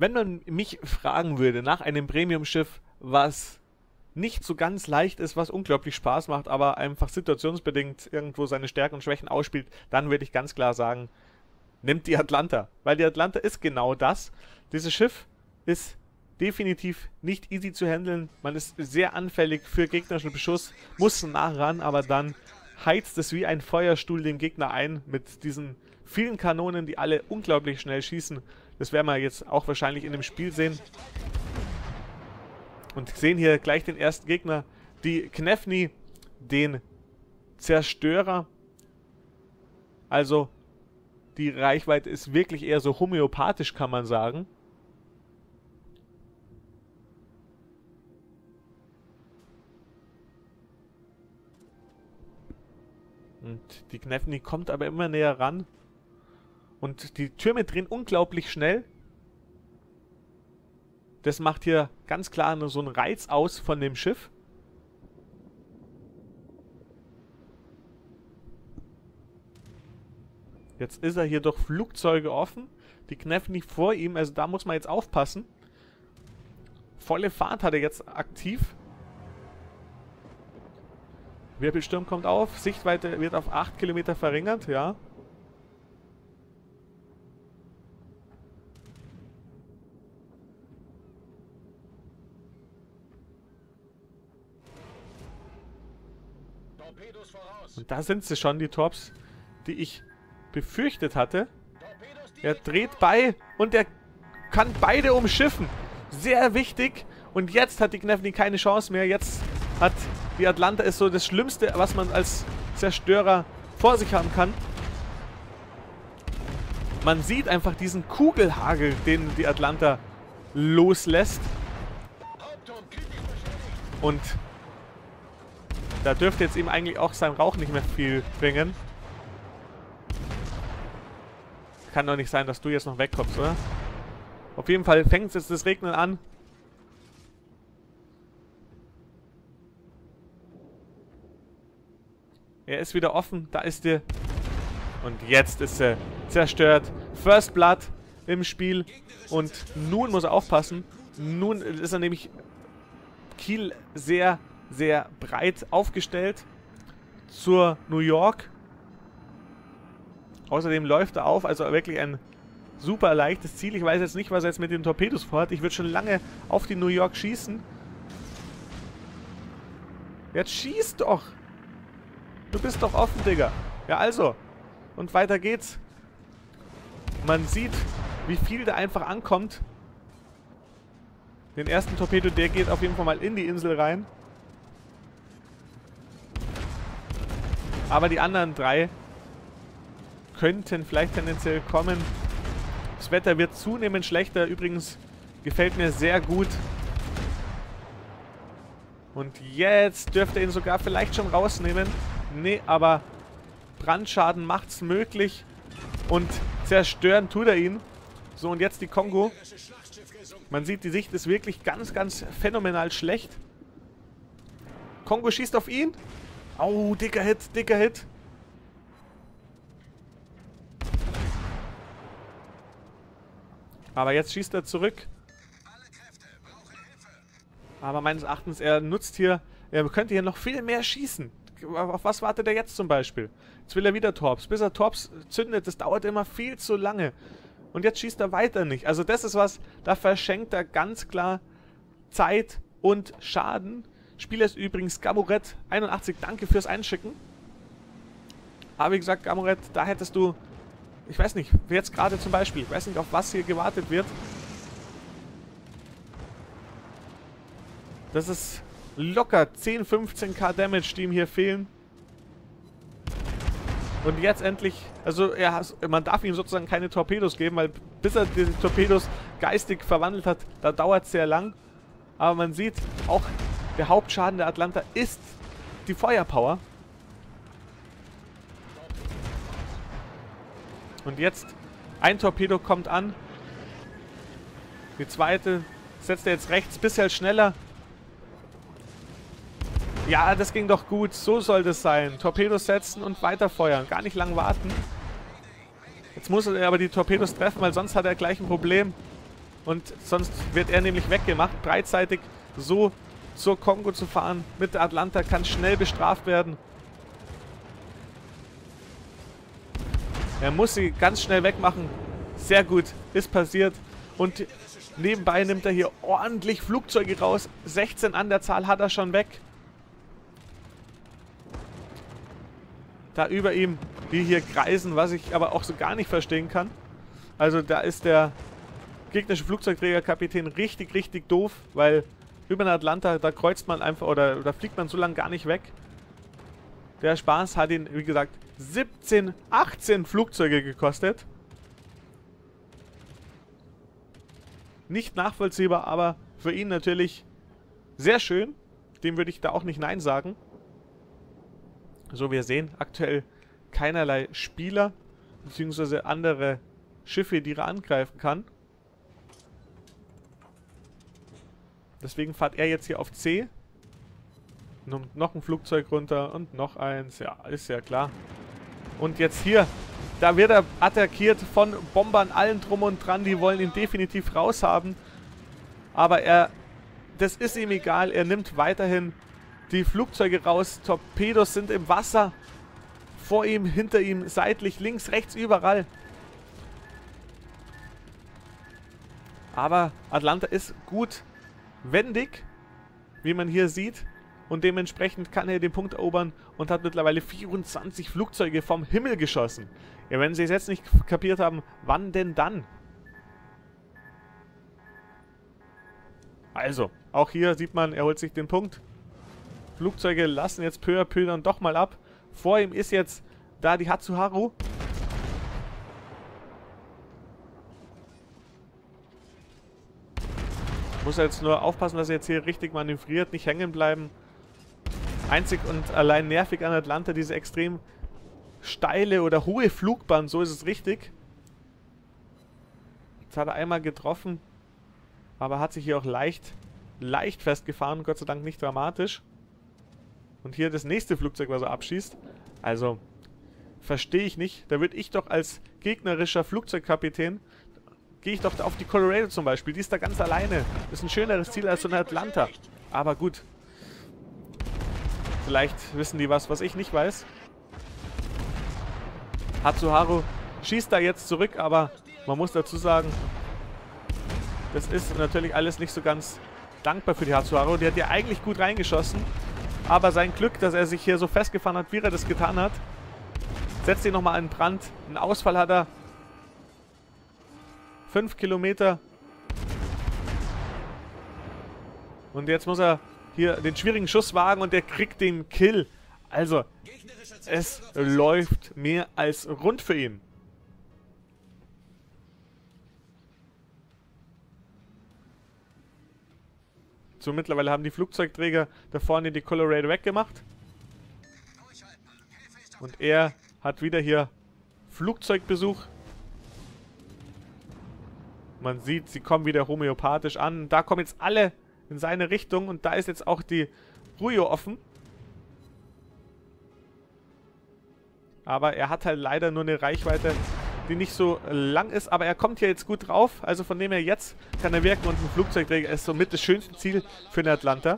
Wenn man mich fragen würde nach einem Premium-Schiff, was nicht so ganz leicht ist, was unglaublich Spaß macht, aber einfach situationsbedingt irgendwo seine Stärken und Schwächen ausspielt, dann würde ich ganz klar sagen, nimmt die Atlanta. Weil die Atlanta ist genau das. Dieses Schiff ist definitiv nicht easy zu handeln. Man ist sehr anfällig für gegnerischen Beschuss, muss nah ran, aber dann heizt es wie ein Feuerstuhl den Gegner ein mit diesen vielen Kanonen, die alle unglaublich schnell schießen. Das werden wir jetzt auch wahrscheinlich in dem Spiel sehen. Und sehen hier gleich den ersten Gegner, die Kinefny, den Zerstörer. Also die Reichweite ist wirklich eher so homöopathisch, kann man sagen. Und die Kinefny kommt aber immer näher ran. Und die Türme drehen unglaublich schnell. Das macht hier ganz klar nur so einen Reiz aus von dem Schiff. Jetzt ist er hier durch Flugzeuge offen. Die Kinefny vor ihm, also da muss man jetzt aufpassen. Volle Fahrt hat er jetzt aktiv. Wirbelsturm kommt auf, Sichtweite wird auf 8 Kilometer verringert, ja. Und da sind sie schon, die Torps, die ich befürchtet hatte. Er dreht bei und er kann beide umschiffen. Sehr wichtig. Und jetzt hat die Kinefny keine Chance mehr. Jetzt hat die Atlanta ist so das Schlimmste, was man als Zerstörer vor sich haben kann. Man sieht einfach diesen Kugelhagel, den die Atlanta loslässt. Und da dürfte jetzt ihm eigentlich auch sein Rauch nicht mehr viel bringen. Kann doch nicht sein, dass du jetzt noch wegkommst, oder? Auf jeden Fall fängt jetzt das Regnen an. Er ist wieder offen, da ist er. Und jetzt ist er zerstört. First Blood im Spiel. Und nun muss er aufpassen. Nun ist er nämlich Kiel sehr, sehr breit aufgestellt zur New York. Außerdem läuft er auf, also wirklich ein super leichtes Ziel. Ich weiß jetzt nicht, was er jetzt mit den Torpedos vorhat. Ich würde schon lange auf die New York schießen. Jetzt schieß doch! Du bist doch offen, Digga. Ja, also. Und weiter geht's. Man sieht, wie viel da einfach ankommt. Den ersten Torpedo, der geht auf jeden Fall mal in die Insel rein. Aber die anderen drei könnten vielleicht tendenziell kommen. Das Wetter wird zunehmend schlechter. Übrigens gefällt mir sehr gut. Und jetzt dürfte er ihn sogar vielleicht schon rausnehmen. Nee, aber Brandschaden macht's möglich und zerstören tut er ihn. So, und jetzt die Kongo. Man sieht, die Sicht ist wirklich ganz, ganz phänomenal schlecht. Kongo schießt auf ihn. Au, dicker Hit, dicker Hit. Aber jetzt schießt er zurück. Aber meines Erachtens, er könnte hier noch viel mehr schießen. Auf was wartet er jetzt zum Beispiel? Jetzt will er wieder Torps. Bis er Torps zündet, das dauert immer viel zu lange. Und jetzt schießt er weiter nicht. Also das ist was, da verschenkt er ganz klar Zeit und Schaden. Spieler ist übrigens Gamoret 81, danke fürs Einschicken. Aber wie gesagt, Gamoret, da hättest du, ich weiß nicht, jetzt gerade zum Beispiel, ich weiß nicht, auf was hier gewartet wird. Das ist locker 10, 15k Damage, die ihm hier fehlen. Und jetzt endlich, also man darf ihm sozusagen keine Torpedos geben, weil bis er die Torpedos geistig verwandelt hat, da dauert es sehr lang. Aber man sieht, auch der Hauptschaden der Atlanta ist die Feuerpower. Und jetzt ein Torpedo kommt an. Die zweite setzt er jetzt rechts, bisher schneller. Ja, das ging doch gut. So soll das sein. Torpedos setzen und weiterfeuern. Gar nicht lang warten. Jetzt muss er aber die Torpedos treffen, weil sonst hat er gleich ein Problem. und sonst wird er nämlich weggemacht. Breidseitig so zur Kongo zu fahren mit der Atlanta kann schnell bestraft werden. Er muss sie ganz schnell wegmachen. Sehr gut, ist passiert. Und nebenbei nimmt er hier ordentlich Flugzeuge raus. 16 an der Zahl hat er schon weg. Da über ihm, die hier kreisen, was ich aber auch so gar nicht verstehen kann. Also da ist der gegnerische Flugzeugträgerkapitän richtig, richtig doof, weil über den Atlanta, da kreuzt man einfach oder fliegt man so lange gar nicht weg. Der Spaß hat ihn, wie gesagt, 17, 18 Flugzeuge gekostet. Nicht nachvollziehbar, aber für ihn natürlich sehr schön. Dem würde ich da auch nicht Nein sagen. So, wir sehen aktuell keinerlei Spieler bzw. andere Schiffe, die er angreifen kann. Deswegen fährt er jetzt hier auf C. Und noch ein Flugzeug runter und noch eins. Ja, ist ja klar. Und jetzt hier, da wird er attackiert von Bombern, allen drum und dran. Die wollen ihn definitiv raushaben. Aber das ist ihm egal. Er nimmt weiterhin die Flugzeuge raus. Torpedos sind im Wasser. Vor ihm, hinter ihm, seitlich, links, rechts, überall. Aber Atlanta ist gut wendig, wie man hier sieht. Und dementsprechend kann er den Punkt erobern und hat mittlerweile 24 Flugzeuge vom Himmel geschossen. Ja, wenn sie es jetzt nicht kapiert haben, wann denn dann? Also, auch hier sieht man, er holt sich den Punkt. Flugzeuge lassen jetzt peu à peu dann doch mal ab. Vor ihm ist jetzt da die Hatsuharu. Muss er jetzt nur aufpassen, dass er jetzt hier richtig manövriert, nicht hängen bleiben. Einzig und allein nervig an Atlanta, diese extrem steile oder hohe Flugbahn, so ist es richtig. Jetzt hat er einmal getroffen, aber hat sich hier auch leicht festgefahren, Gott sei Dank nicht dramatisch. Und hier das nächste Flugzeug, was er abschießt, also verstehe ich nicht. Da würde ich doch als gegnerischer Flugzeugkapitän, gehe ich doch auf die Colorado zum Beispiel, die ist da ganz alleine. Ist ein schöneres Ziel als so eine Atlanta, aber gut. Vielleicht wissen die was, was ich nicht weiß. Hatsuharu schießt da jetzt zurück, aber man muss dazu sagen, das ist natürlich alles nicht so ganz dankbar für die Hatsuharu. Die hat ja eigentlich gut reingeschossen, aber sein Glück, dass er sich hier so festgefahren hat, wie er das getan hat, setzt ihn nochmal in Brand. Einen Ausfall hat er. 5 Kilometer. Und jetzt muss er hier den schwierigen Schuss wagen und der kriegt den Kill. Also, es läuft mehr als rund für ihn. So, mittlerweile haben die Flugzeugträger da vorne die Colorado weggemacht. Und er hat wieder hier Flugzeugbesuch. Man sieht, sie kommen wieder homöopathisch an. Da kommen jetzt alle in seine Richtung und da ist jetzt auch die Ruyo offen. Aber er hat halt leider nur eine Reichweite, die nicht so lang ist. Aber er kommt hier jetzt gut drauf. Also von dem her jetzt kann er wirken. Und ein Flugzeugträger ist somit das schönste Ziel für den Atlanta.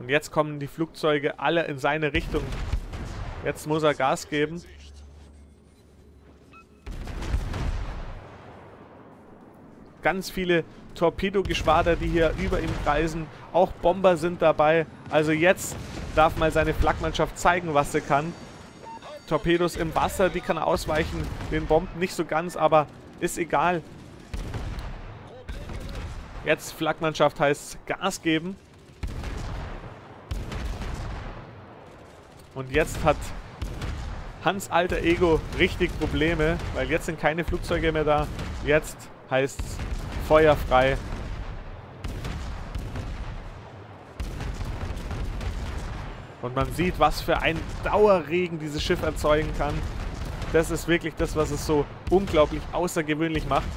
Und jetzt kommen die Flugzeuge alle in seine Richtung. Jetzt muss er Gas geben. Ganz viele Torpedogeschwader, die hier über ihm kreisen. Auch Bomber sind dabei. Also jetzt darf mal seine Flakmannschaft zeigen, was sie kann. Torpedos im Wasser, die kann er ausweichen. Den Bomben nicht so ganz, aber ist egal. Jetzt Flakmannschaft heißt Gas geben. Und jetzt hat Hans alter Ego richtig Probleme, weil jetzt sind keine Flugzeuge mehr da. Jetzt heißt es Feuer frei. Und man sieht, was für ein Dauerregen dieses Schiff erzeugen kann. Das ist wirklich das, was es so unglaublich außergewöhnlich macht.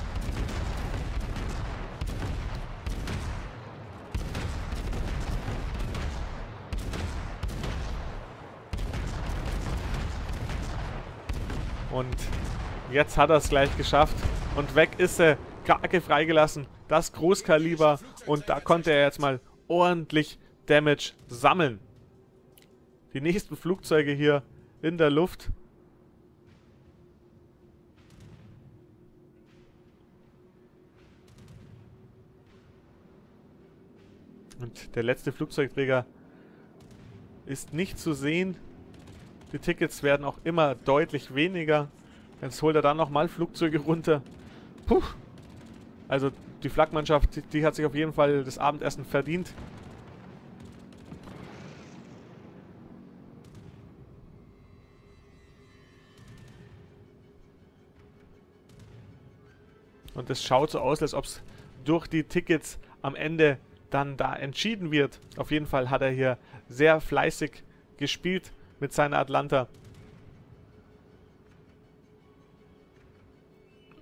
Jetzt hat er es gleich geschafft. Und weg ist er. Krake freigelassen. Das Großkaliber. Und da konnte er jetzt mal ordentlich Damage sammeln. Die nächsten Flugzeuge hier in der Luft. Und der letzte Flugzeugträger ist nicht zu sehen. Die Tickets werden auch immer deutlich weniger. Jetzt holt er dann nochmal Flugzeuge runter. Puh. Also die Flakmannschaft, die hat sich auf jeden Fall das Abendessen verdient. Und es schaut so aus, als ob es durch die Tickets am Ende dann da entschieden wird. Auf jeden Fall hat er hier sehr fleißig gespielt mit seiner Atlanta.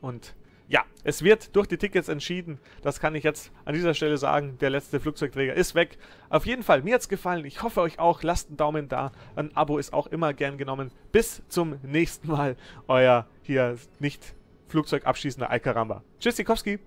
Und ja, es wird durch die Tickets entschieden. Das kann ich jetzt an dieser Stelle sagen. Der letzte Flugzeugträger ist weg. Auf jeden Fall, mir hat's gefallen. Ich hoffe euch auch. Lasst einen Daumen da. Ein Abo ist auch immer gern genommen. Bis zum nächsten Mal. Euer hier nicht Flugzeugabschießender Alcaramba. Tschüss, Sikowski.